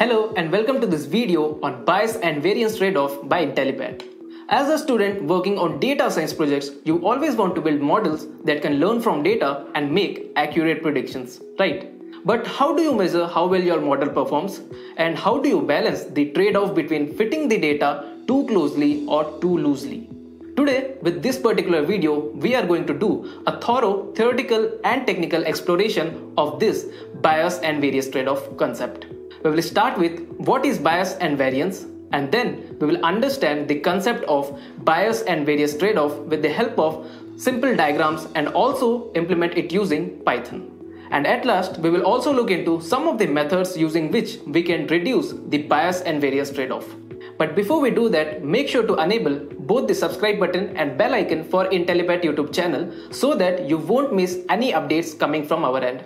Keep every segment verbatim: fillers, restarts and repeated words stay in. Hello and welcome to this video on bias and variance trade-off by Intellipaat. As a student working on data science projects, you always want to build models that can learn from data and make accurate predictions, right? But how do you measure how well your model performs? And how do you balance the trade-off between fitting the data too closely or too loosely? Today, with this particular video, we are going to do a thorough theoretical and technical exploration of this bias and variance trade-off concept. We will start with what is bias and variance, and then we will understand the concept of bias and variance trade-off with the help of simple diagrams and also implement it using Python. And at last, we will also look into some of the methods using which we can reduce the bias and variance trade-off. But before we do that, make sure to enable both the subscribe button and bell icon for Intellipaat YouTube channel so that you won't miss any updates coming from our end.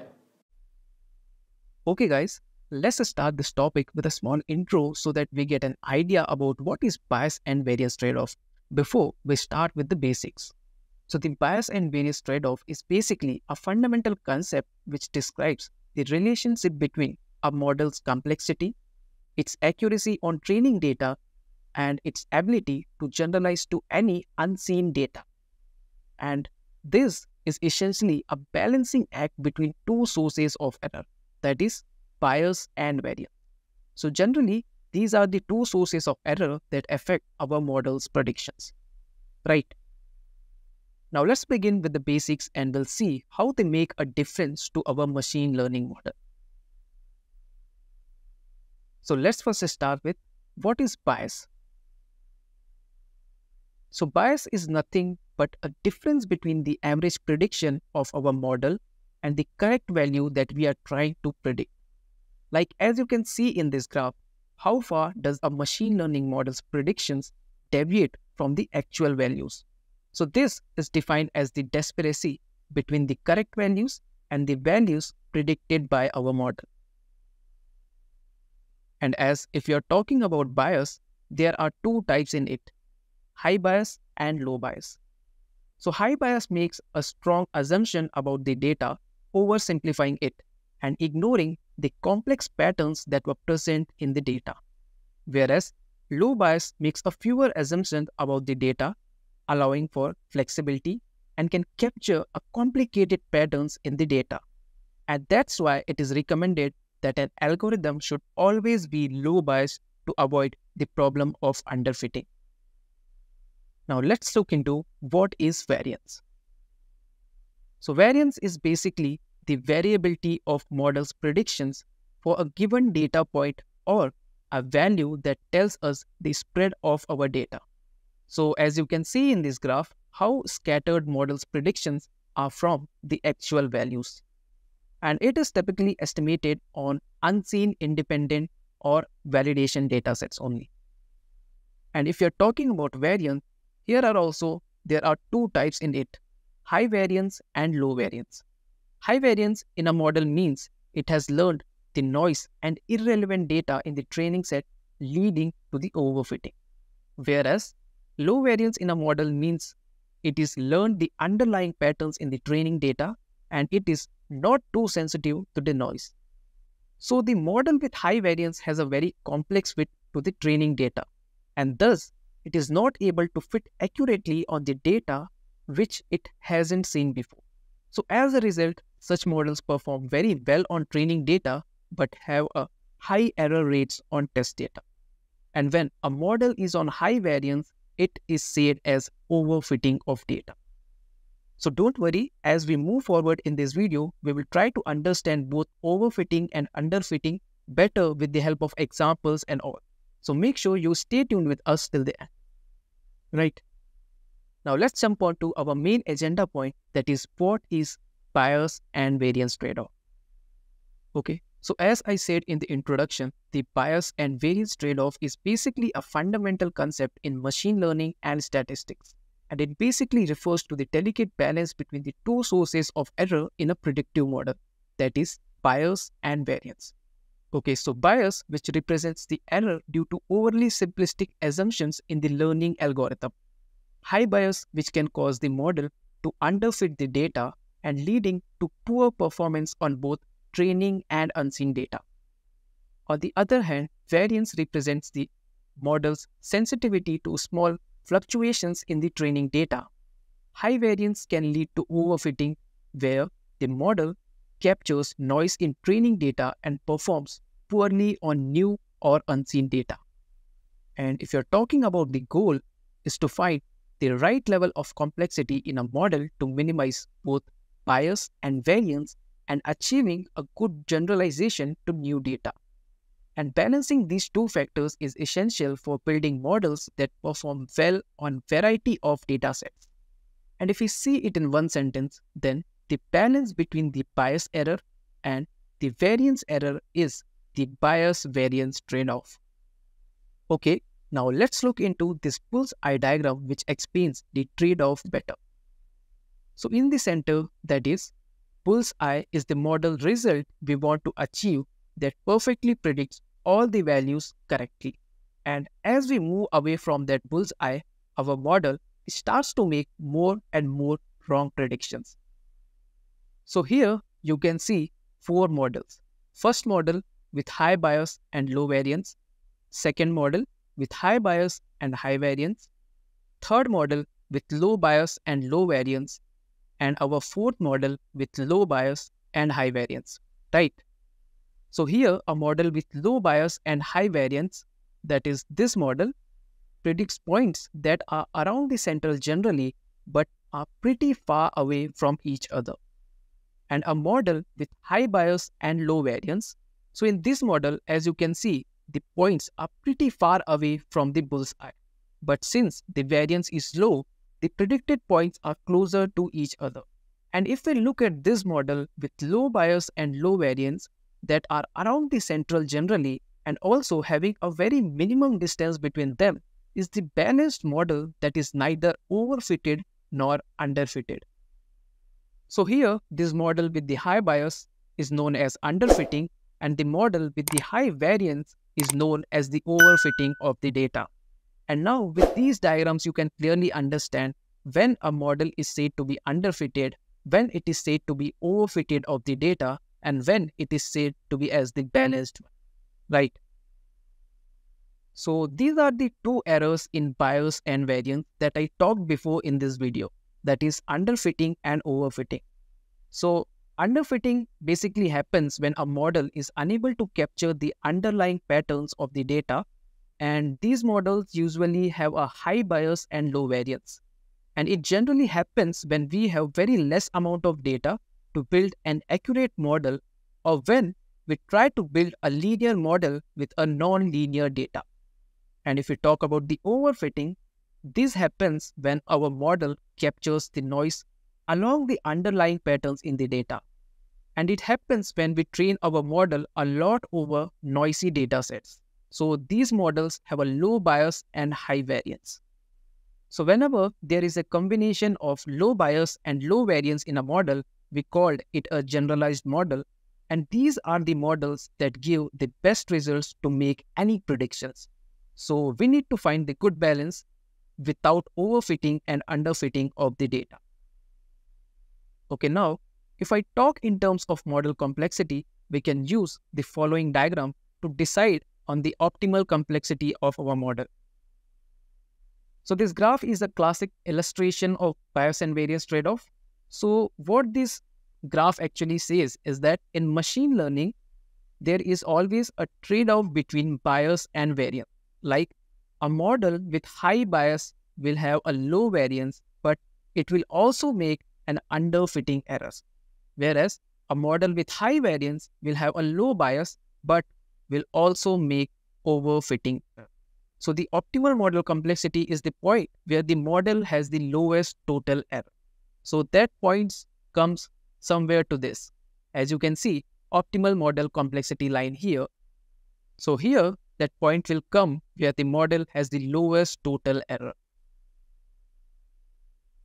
Okay guys. Let's start this topic with a small intro so that we get an idea about what is bias and variance trade-off before we start with the basics. So the bias and variance trade-off is basically a fundamental concept which describes the relationship between a model's complexity, its accuracy on training data, and its ability to generalize to any unseen data. And this is essentially a balancing act between two sources of error, that is, bias and variance. So generally, these are the two sources of error that affect our model's predictions, right? Now let's begin with the basics and we'll see how they make a difference to our machine learning model. So let's first start with what is bias. So bias is nothing but a difference between the average prediction of our model and the correct value that we are trying to predict. Like as you can see in this graph, how far does a machine learning model's predictions deviate from the actual values? So this is defined as the disparity between the correct values and the values predicted by our model. And as if you're talking about bias, there are two types in it, high bias and low bias. So high bias makes a strong assumption about the data, oversimplifying it and ignoring the complex patterns that were present in the data. Whereas, low bias makes a fewer assumptions about the data, allowing for flexibility and can capture a complicated patterns in the data. And that's why it is recommended that an algorithm should always be low biased to avoid the problem of underfitting. Now let's look into what is variance. So variance is basically the variability of model's predictions for a given data point or a value that tells us the spread of our data. So as you can see in this graph, how scattered model's predictions are from the actual values. And it is typically estimated on unseen, independent or validation datasets only. And if you're talking about variance, here are also, there are two types in it, high variance and low variance. High variance in a model means it has learned the noise and irrelevant data in the training set, leading to the overfitting. Whereas, low variance in a model means it is learned the underlying patterns in the training data and it is not too sensitive to the noise. So the model with high variance has a very complex fit to the training data and thus it is not able to fit accurately on the data which it hasn't seen before. So as a result, such models perform very well on training data but have a high error rates on test data. And when a model is on high variance, it is said as overfitting of data. So don't worry, as we move forward in this video, we will try to understand both overfitting and underfitting better with the help of examples and all. So make sure you stay tuned with us till the end. Right. Now let's jump on to our main agenda point, that is what is bias and variance trade-off. Okay, so as I said in the introduction, the bias and variance trade-off is basically a fundamental concept in machine learning and statistics. And it basically refers to the delicate balance between the two sources of error in a predictive model, that is bias and variance. Okay, so bias, which represents the error due to overly simplistic assumptions in the learning algorithm. High bias, which can cause the model to underfit the data and leading to poor performance on both training and unseen data. On the other hand, variance represents the model's sensitivity to small fluctuations in the training data. High variance can lead to overfitting, where the model captures noise in training data and performs poorly on new or unseen data. And if you're talking about the goal is to find the right level of complexity in a model to minimize both bias and variance and achieving a good generalization to new data. And balancing these two factors is essential for building models that perform well on variety of datasets. And if we see it in one sentence, then the balance between the bias error and the variance error is the bias-variance trade-off. Okay, now let's look into this bull's-eye diagram which explains the trade-off better. So in the center, that is, bull's-eye is the model result we want to achieve that perfectly predicts all the values correctly. And as we move away from that bull's-eye, our model starts to make more and more wrong predictions. So here you can see four models. First model with high bias and low variance. Second model with high bias and high variance. Third model with low bias and low variance. And our fourth model with low bias and high variance, right? So here a model with low bias and high variance, that is this model, predicts points that are around the center generally but are pretty far away from each other. And a model with high bias and low variance. So in this model, as you can see, the points are pretty far away from the bullseye. But since the variance is low, the predicted points are closer to each other. And if we look at this model with low bias and low variance that are around the central generally and also having a very minimum distance between them, is the balanced model that is neither overfitted nor underfitted. So here, this model with the high bias is known as underfitting, and the model with the high variance is known as the overfitting of the data. And now with these diagrams, you can clearly understand when a model is said to be underfitted, when it is said to be overfitted of the data, and when it is said to be as the balanced one, right? So these are the two errors in bias and variance that I talked before in this video, that is underfitting and overfitting. So underfitting basically happens when a model is unable to capture the underlying patterns of the data, and these models usually have a high bias and low variance. And it generally happens when we have very less amount of data to build an accurate model, or when we try to build a linear model with a non-linear data. And if we talk about the overfitting, this happens when our model captures the noise along the underlying patterns in the data. And it happens when we train our model a lot over noisy data sets. So these models have a low bias and high variance. So whenever there is a combination of low bias and low variance in a model, we called it a generalized model. And these are the models that give the best results to make any predictions. So we need to find the good balance without overfitting and underfitting of the data. Okay, now, if I talk in terms of model complexity, we can use the following diagram to decide on the optimal complexity of our model. So this graph is a classic illustration of bias and variance trade-off. So what this graph actually says is that in machine learning, there is always a trade-off between bias and variance. Like, a model with high bias will have a low variance, but it will also make an underfitting errors. Whereas a model with high variance will have a low bias, but will also make overfitting. So the optimal model complexity is the point where the model has the lowest total error. So that point comes somewhere to this. As you can see, optimal model complexity line here. So here, that point will come where the model has the lowest total error.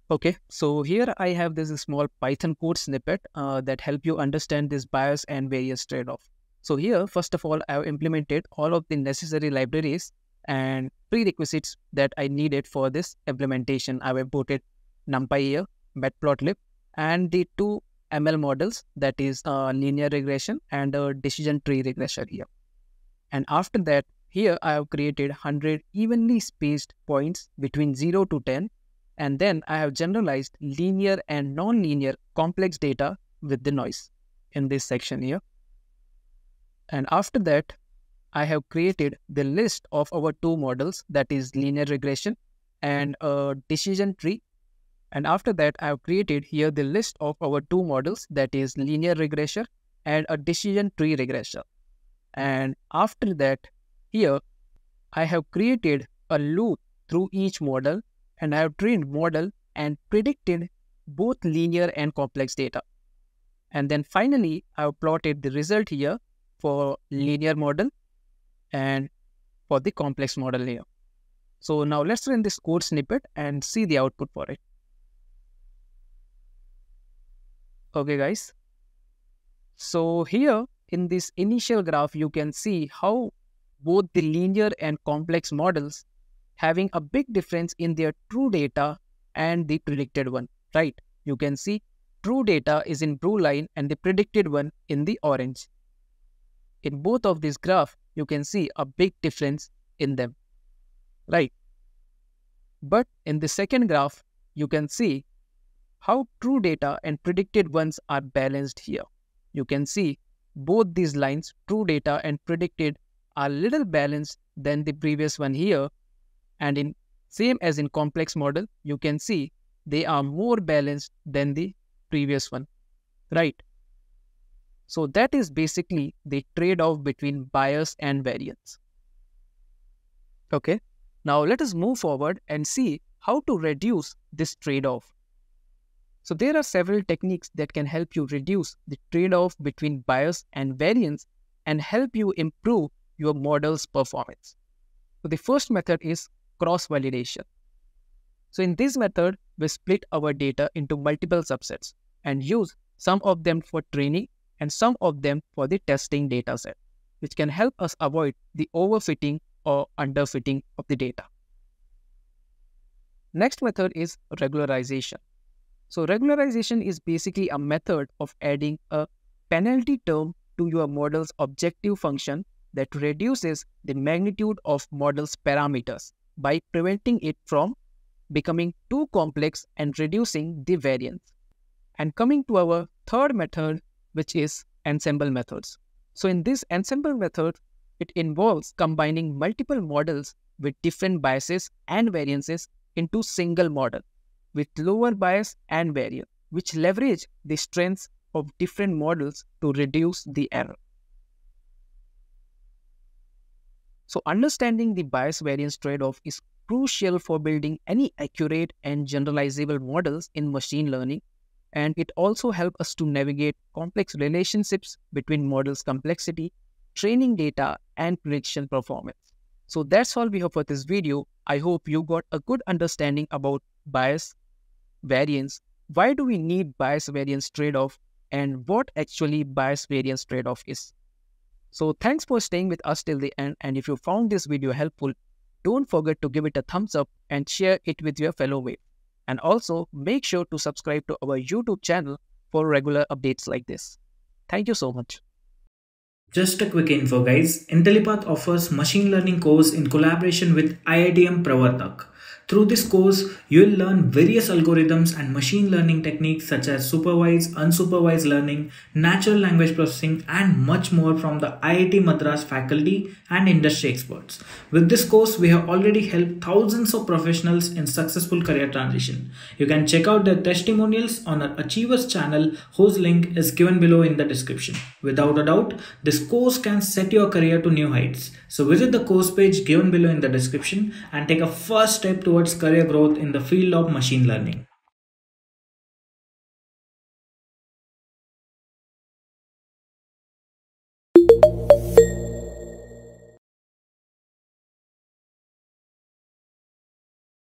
Okay, so here I have this small Python code snippet uh, that help you understand this bias and variance trade-off. So here, first of all, I have implemented all of the necessary libraries and prerequisites that I needed for this implementation. I have imported NumPy here, Matplotlib, and the two M L models, that is uh, linear regression and uh, decision tree regression here. And after that, here I have created one hundred evenly spaced points between zero to ten. And then I have generalized linear and non-linear complex data with the noise in this section here. And after that, I have created the list of our two models, that is linear regression and a decision tree. And after that, I have created here the list of our two models, that is linear regression and a decision tree regression. And after that, here I have created a loop through each model, and I have trained model and predicted both linear and complex data. And then finally, I have plotted the result here for linear model and for the complex model here. So now let's run this code snippet and see the output for it. Okay guys, so here in this initial graph, you can see how both the linear and complex models having a big difference in their true data and the predicted one, right? You can see true data is in blue line and the predicted one in the orange. In both of these graphs, you can see a big difference in them, right? But in the second graph, you can see how true data and predicted ones are balanced here. You can see both these lines, true data and predicted, are little balanced than the previous one here. And in same as in complex model, you can see they are more balanced than the previous one, right? So that is basically the trade-off between bias and variance. Okay, now let us move forward and see how to reduce this trade-off. So there are several techniques that can help you reduce the trade-off between bias and variance and help you improve your model's performance. So the first method is cross-validation. So in this method, we split our data into multiple subsets and use some of them for training and some of them for the testing dataset, which can help us avoid the overfitting or underfitting of the data. Next method is regularization. So regularization is basically a method of adding a penalty term to your model's objective function that reduces the magnitude of model's parameters by preventing it from becoming too complex and reducing the variance. And coming to our third method, which is ensemble methods. So in this ensemble method, it involves combining multiple models with different biases and variances into single model with lower bias and variance, which leverage the strengths of different models to reduce the error. So understanding the bias-variance trade-off is crucial for building any accurate and generalizable models in machine learning, and it also helps us to navigate complex relationships between models' complexity, training data, and prediction performance. So that's all we have for this video. I hope you got a good understanding about bias, variance, why do we need bias variance trade-off, and what actually bias variance trade-off is. So thanks for staying with us till the end, and if you found this video helpful, don't forget to give it a thumbs up and share it with your fellow wave. And also make sure to subscribe to our YouTube channel for regular updates like this. Thank you so much. Just a quick info guys, Intellipaat offers machine learning course in collaboration with I I T M Pravartak. Through this course, you will learn various algorithms and machine learning techniques such as supervised, unsupervised learning, natural language processing, and much more from the I I T Madras faculty and industry experts. With this course, we have already helped thousands of professionals in successful career transition. You can check out their testimonials on our Achievers channel, whose link is given below in the description. Without a doubt, this course can set your career to new heights. So visit the course page given below in the description and take a first step towards career growth in the field of machine learning.